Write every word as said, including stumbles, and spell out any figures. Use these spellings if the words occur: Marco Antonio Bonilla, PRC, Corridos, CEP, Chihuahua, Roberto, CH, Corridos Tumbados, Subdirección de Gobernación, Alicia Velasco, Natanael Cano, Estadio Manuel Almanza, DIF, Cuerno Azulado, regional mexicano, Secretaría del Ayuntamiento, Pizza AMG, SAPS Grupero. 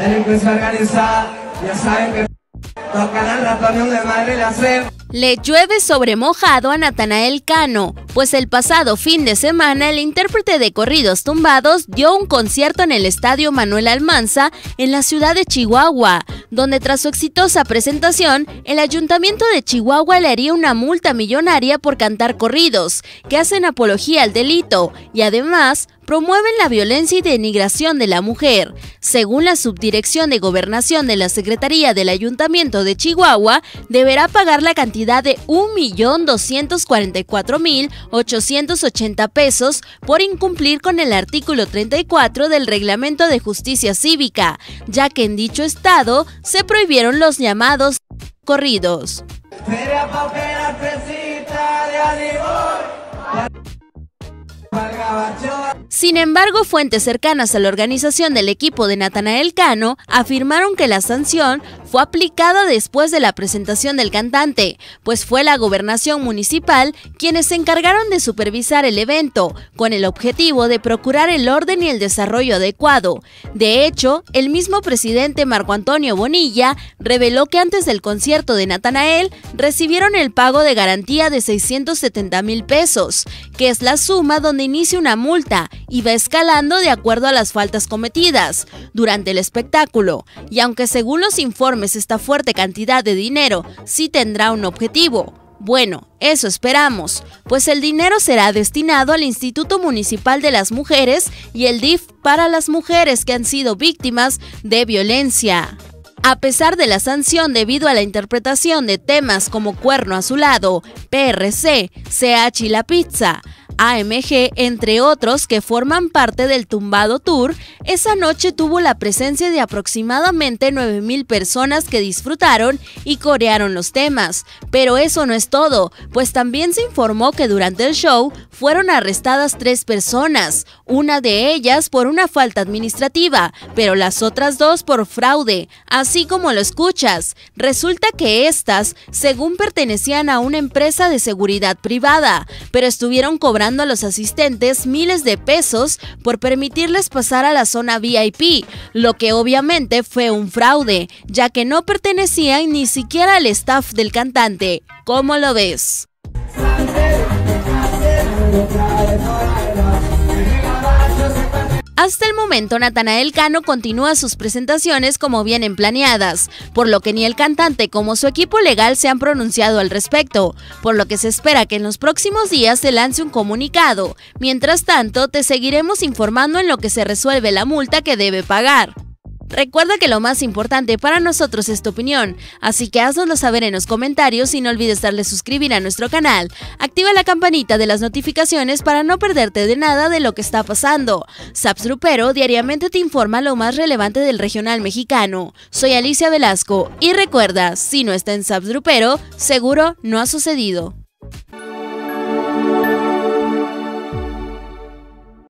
delincuencia organizada, ya saben que tocarán la reunión de Madrid y la C E P. Le llueve sobre mojado a Natanael Cano, pues el pasado fin de semana el intérprete de Corridos Tumbados dio un concierto en el Estadio Manuel Almanza en la ciudad de Chihuahua, donde tras su exitosa presentación, el Ayuntamiento de Chihuahua le haría una multa millonaria por cantar corridos, que hacen apología al delito y además promueven la violencia y denigración de la mujer. Según la Subdirección de Gobernación de la Secretaría del Ayuntamiento de Chihuahua, deberá pagar la cantidad de un millón doscientos cuarenta y cuatro mil ochocientos ochenta pesos por incumplir con el artículo treinta y cuatro del Reglamento de Justicia Cívica, ya que en dicho estado se prohibieron los llamados corridos. Sin embargo, fuentes cercanas a la organización del equipo de Natanael Cano afirmaron que la sanción fue aplicada después de la presentación del cantante, pues fue la Gobernación Municipal quienes se encargaron de supervisar el evento, con el objetivo de procurar el orden y el desarrollo adecuado. De hecho, el mismo presidente Marco Antonio Bonilla reveló que antes del concierto de Natanael recibieron el pago de garantía de seiscientos setenta mil pesos, que es la suma donde inicia una multa y va escalando de acuerdo a las faltas cometidas durante el espectáculo. Y aunque según los informes esta fuerte cantidad de dinero sí tendrá un objetivo, bueno, eso esperamos, pues el dinero será destinado al Instituto Municipal de las Mujeres y el D I F para las mujeres que han sido víctimas de violencia. A pesar de la sanción debido a la interpretación de temas como Cuerno Azulado, P R C, C H y la Pizza A M G, entre otros que forman parte del Tumbado Tour, esa noche tuvo la presencia de aproximadamente nueve mil personas que disfrutaron y corearon los temas. Pero eso no es todo, pues también se informó que durante el show fueron arrestadas tres personas, una de ellas por una falta administrativa, pero las otras dos por fraude, así como lo escuchas. Resulta que estas, según pertenecían a una empresa de seguridad privada, pero estuvieron cobrando a los asistentes miles de pesos por permitirles pasar a la zona V I P, lo que obviamente fue un fraude, ya que no pertenecían ni siquiera al staff del cantante. ¿Cómo lo ves? Hasta el momento, Natanael Cano continúa sus presentaciones como vienen planeadas, por lo que ni el cantante como su equipo legal se han pronunciado al respecto, por lo que se espera que en los próximos días se lance un comunicado. Mientras tanto, te seguiremos informando en lo que se resuelve la multa que debe pagar. Recuerda que lo más importante para nosotros es tu opinión, así que haznoslo saber en los comentarios y no olvides darle suscribir a nuestro canal. Activa la campanita de las notificaciones para no perderte de nada de lo que está pasando. SAPS Grupero diariamente te informa lo más relevante del regional mexicano. Soy Alicia Velasco y recuerda, si no está en SAPS Grupero, seguro no ha sucedido.